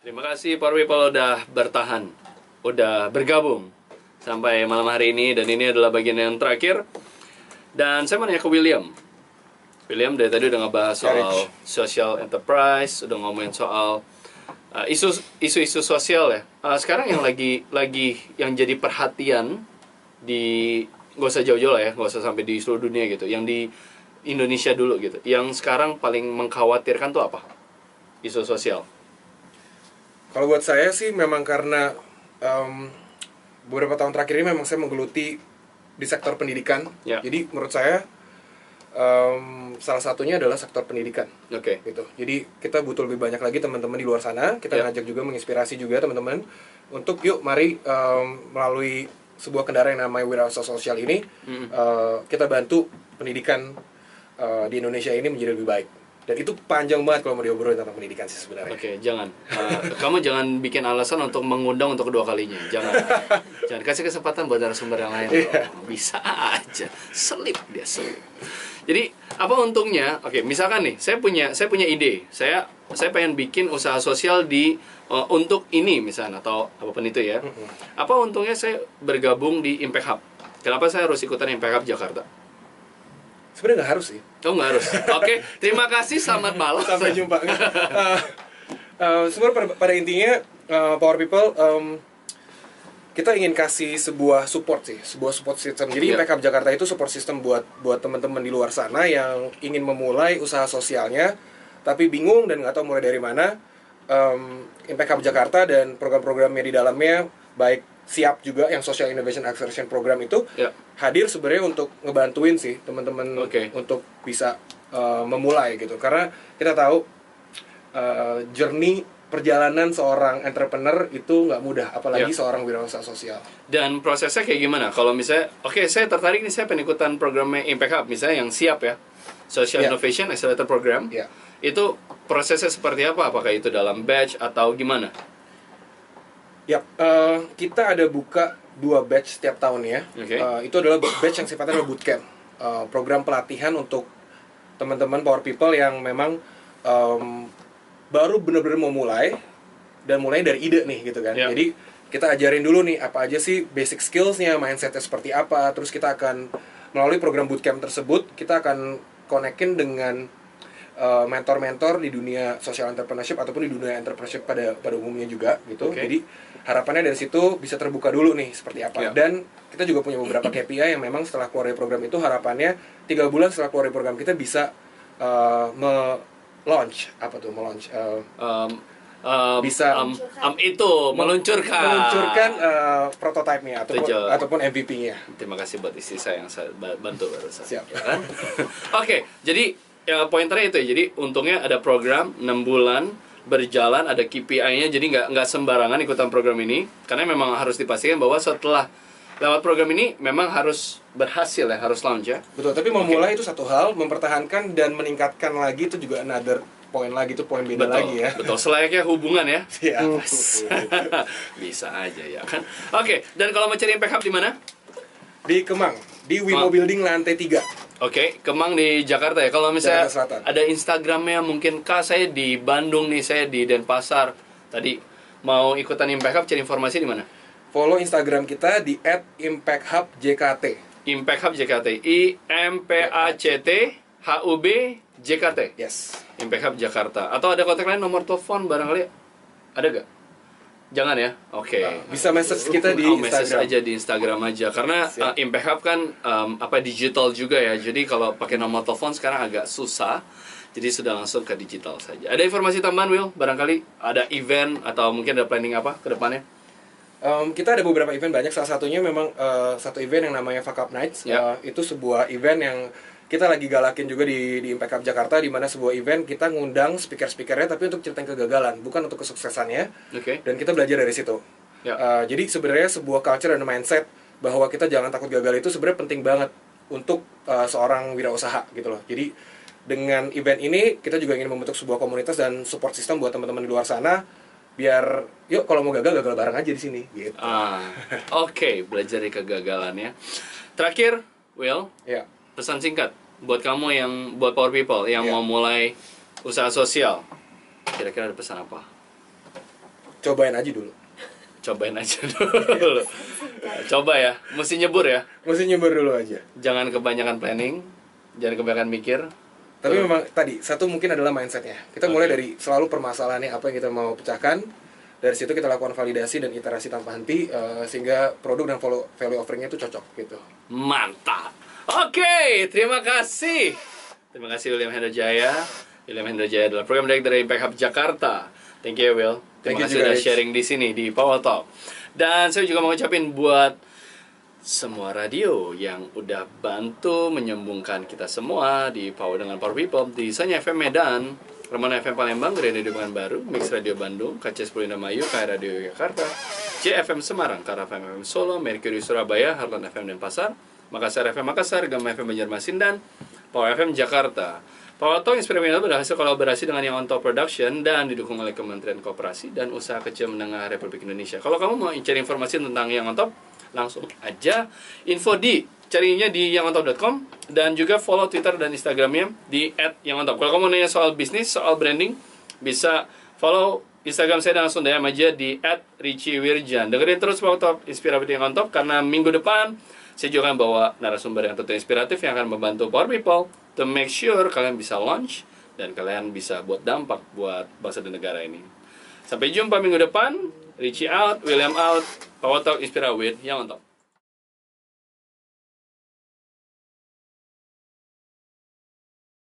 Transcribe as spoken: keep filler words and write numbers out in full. Terima kasih Power People udah bertahan, udah bergabung sampai malam hari ini, dan ini adalah bagian yang terakhir. Dan saya mau nanya ke William. William dari tadi udah ngebahas soal social enterprise, udah ngomongin soal uh, isu isu-isu sosial ya. Uh, sekarang yang lagi lagi yang jadi perhatian di, nggak usah jauh-jauh lah ya, nggak usah sampai di seluruh dunia gitu. Yang di Indonesia dulu gitu. Yang sekarang paling mengkhawatirkan tuh apa? Isu sosial. Kalau buat saya sih memang karena um, beberapa tahun terakhir ini memang saya menggeluti di sektor pendidikan. Yeah. Jadi menurut saya um, salah satunya adalah sektor pendidikan. Oke. Okay. Gitu. Jadi kita butuh lebih banyak lagi teman-teman di luar sana. Kita yeah. ngajak juga, menginspirasi juga teman-teman untuk yuk mari um, melalui sebuah kendaraan yang namanya wirausaha sosial ini mm-hmm. uh, kita bantu pendidikan uh, di Indonesia ini menjadi lebih baik. Dan itu panjang banget kalau mau diobrolin tentang pendidikan sih sebenarnya. Oke, okay, jangan. Uh, kamu jangan bikin alasan untuk mengundang untuk kedua kalinya. Jangan. Jangan, kasih kesempatan buat narasumber yang lain. Yeah. Oh, bisa aja. Selip dia selip. Jadi apa untungnya? Oke, okay, misalkan nih, saya punya saya punya ide. Saya saya pengen bikin usaha sosial di uh, untuk ini misalnya atau apapun itu ya. Apa untungnya saya bergabung di Impact Hub? Kenapa saya harus ikutan Impact Hub Jakarta? Sebenarnya nggak harus sih. Oh nggak harus. Oke, okay. Terima kasih. Selamat malam. Sampai jumpa. Uh, uh, sebenarnya pada, pada intinya uh, Power People um, kita ingin kasih sebuah support sih, sebuah support system. Jadi yeah. Impact Hub Jakarta itu support system buat buat teman-teman di luar sana yang ingin memulai usaha sosialnya, tapi bingung dan nggak tahu mulai dari mana. Um, Impact Hub Jakarta dan program-programnya di dalamnya baik. Siap juga yang Social Innovation Acceleration Program itu ya. Hadir sebenarnya untuk ngebantuin sih teman-teman okay. untuk bisa uh, memulai gitu, karena kita tahu uh, journey perjalanan seorang entrepreneur itu nggak mudah, apalagi ya. Seorang wirausaha sosial. Dan prosesnya kayak gimana? Kalau misalnya, oke okay, saya tertarik nih, saya penikutan programnya Impact Hub misalnya yang siap ya, Social ya. Innovation Accelerator Program ya. Itu prosesnya seperti apa? Apakah itu dalam batch atau gimana? Ya, uh, kita ada buka dua batch setiap tahun ya. Okay. Uh, itu adalah batch yang sifatnya bootcamp, uh, program pelatihan untuk teman-teman Power People yang memang um, baru benar-benar mau mulai dan mulai dari ide nih gitu kan. Yeah. Jadi kita ajarin dulu nih apa aja sih basic skillsnya, mindsetnya seperti apa. Terus kita akan melalui program bootcamp tersebut kita akan konekin dengan uh, mentor-mentor di dunia social entrepreneurship ataupun di dunia entrepreneurship pada pada umumnya juga gitu. Okay. Jadi harapannya dari situ bisa terbuka dulu nih seperti apa yeah. Dan kita juga punya beberapa K P I yang memang setelah keluar dari program itu harapannya tiga bulan setelah keluar dari program kita bisa uh, me-launch apa tuh me-launch uh, um, um, bisa um, um, itu meluncurkan meluncurkan uh, prototipenya ataupun ataupun M V P-nya. Terima kasih buat istri saya yang saya bantu barusan. Siap. Ya kan? Oke, okay, jadi ya, pointernya itu ya. Jadi untungnya ada program enam bulan berjalan, ada K P I-nya, jadi nggak nggak sembarangan ikutan program ini, karena memang harus dipastikan bahwa setelah lewat program ini memang harus berhasil ya, harus launch ya. Betul, tapi memulai okay. itu satu hal, mempertahankan dan meningkatkan lagi itu juga another point lagi, itu poin beda betul, lagi ya. Betul, selayaknya hubungan ya. Iya. Bisa aja ya kan. Oke, okay. Dan kalau mau cari Impact Hub di mana? Di Kemang, di Wimo oh. Building lantai tiga. Oke, okay, Kemang di Jakarta ya. Kalau misalnya ada Instagramnya mungkin, Kak saya di Bandung nih, saya di Denpasar. Tadi mau ikutan Impact Hub, cari informasi di mana? Follow Instagram kita di at Impact Hub J K T. Impact Hub J K T. I M P A C T H U B J K T. Yes. Impact Hub Jakarta. Atau ada kontak lain, nomor telepon barangkali ada gak? Jangan ya, oke. Okay. Bisa message kita di oh, Instagram aja, di Instagram aja, karena uh, Impact Hub kan um, apa digital juga ya. Jadi kalau pakai nomor telepon sekarang agak susah. Jadi sudah langsung ke digital saja. Ada informasi tambahan Will? Barangkali ada event atau mungkin ada planning apa ke depannya? Um, kita ada beberapa event banyak. Salah satunya memang uh, satu event yang namanya Fuck Up Nights. Yeah. Uh, itu sebuah event yang kita lagi galakin juga di, di Impact Hub Jakarta, di mana sebuah event kita ngundang speaker-speakernya tapi untuk ceritain kegagalan, bukan untuk kesuksesannya. Okay. Dan kita belajar dari situ. Yeah. Uh, jadi sebenarnya sebuah culture dan mindset bahwa kita jangan takut gagal itu sebenarnya penting banget untuk uh, seorang wirausaha gitu loh. Jadi dengan event ini kita juga ingin membentuk sebuah komunitas dan support system buat teman-teman di luar sana biar yuk kalau mau gagal gagal bareng aja di sini gitu. Ah, oke, okay. Belajar dari kegagalannya. Terakhir, Will. Yeah. Pesan singkat buat kamu yang buat Power People yang yeah. mau mulai usaha sosial, kira-kira ada pesan apa? Cobain aja dulu. Cobain aja dulu. Coba ya, mesti nyebur ya. Mesti nyebur dulu aja. Jangan kebanyakan planning, jangan kebanyakan mikir. Tapi tuh, memang tadi satu mungkin adalah mindsetnya. Kita okay. mulai dari selalu permasalahannya apa yang kita mau pecahkan. Dari situ kita lakukan validasi dan iterasi tanpa henti uh, sehingga produk dan value offeringnya itu cocok gitu. Mantap. Oke, okay, terima kasih. Terima kasih William Hendradjaja. William Hendradjaja adalah program director dari Impact Hub Jakarta. Thank you, Will. Terima kasih sudah sharing di sini di Power Talk. Dan saya juga mau ucapin buat semua radio yang udah bantu menyambungkan kita semua di Power dengan Power People di Sony F M Medan, Ramadhan F M Palembang, Radio Dukungan Baru, Mix Radio Bandung, K C sepuluh Indramayu, Kaya Radio Yogyakarta, C F M Semarang, Karya F M Solo, Mercury Surabaya, Harlan F M Denpasar, Makassar F M Makassar, Gama F M Banjarmasin, dan Power F M Jakarta. Power Talk Inspirational berhasil kolaborasi dengan Young On Top Production dan didukung oleh Kementerian Koperasi dan Usaha Kecil Menengah Republik Indonesia. Kalau kamu mau cari informasi tentang Young On Top, langsung aja info di carinya di young on top dot com dan juga follow Twitter dan Instagramnya di et young on top. Kalau kamu nanya soal bisnis, soal branding, bisa follow Instagram saya dan langsung D M aja di et richie wirjan. Dengerin terus Power Talk Inspirational Young On Top karena minggu depan saya juga akan bawa narasumber yang tentu inspiratif yang akan membantu Power People to make sure kalian bisa launch dan kalian bisa buat dampak buat bangsa dan negara ini. Sampai jumpa minggu depan. Richie out, William out, Power Talk Inspira with Young On Top.